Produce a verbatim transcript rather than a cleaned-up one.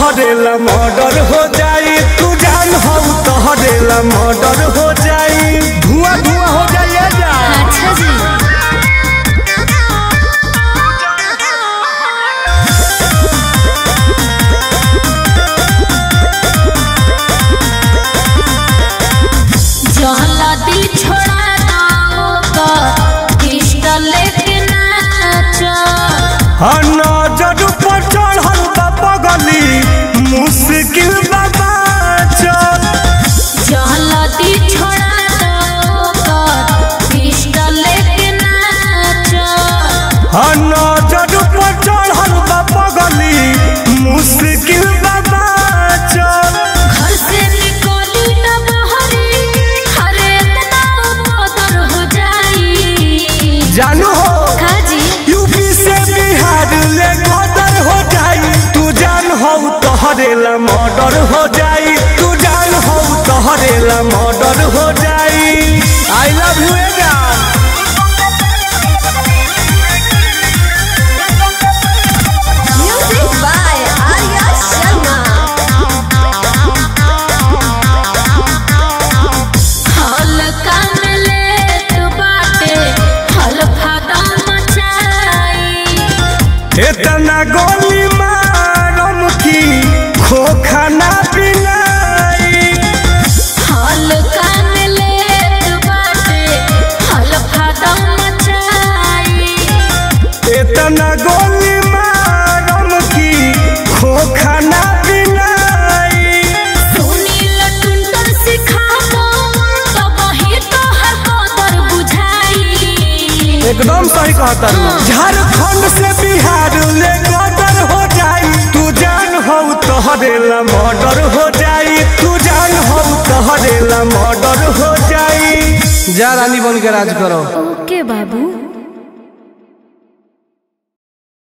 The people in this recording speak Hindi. तोहरेला मर्डर हो जाई, तू जान हो तोहरेला मर्डर हो जाई, धुआं धुआं हो जाई एजा। अच्छा जी। जहलती छोड़ा दाओ का किस्ता लेके नाचो, हना जड़ पर चढ़ल बा पगली मुश्किल बा बाचो। जहलती छोड़ा दाओ का किस्ता लेके नाचो, हना जड़ पर चढ़ल बा पगली मुश्किल बा बाचो। जानू हो यूपी से बिहार ले गदर हो जाई, तू जान हो तोहरेला मर्डर हो जाई, तू जान हो तोहरेला मर्डर हो जाई। आई लव यू एडा। Music by Arya Sharma. हल्का इतना गोली मारम की खोखा ना पिलाई, हल्का में लेत बाटे हल्का दम मचाई। इतना गोली मारम की खोखा ना पिलाई। सुनील टुंडर सिखाबो तब ही तोहर कदर बुझाई। एकदम सही कहता हूं। झारखंड से बिहार ले गदर हो जाई, तू जान हो तोहरेला मर्डर हो जाई, तू जान हो तोहरेला मर्डर हो जाई। जा रानी बन के राज करो।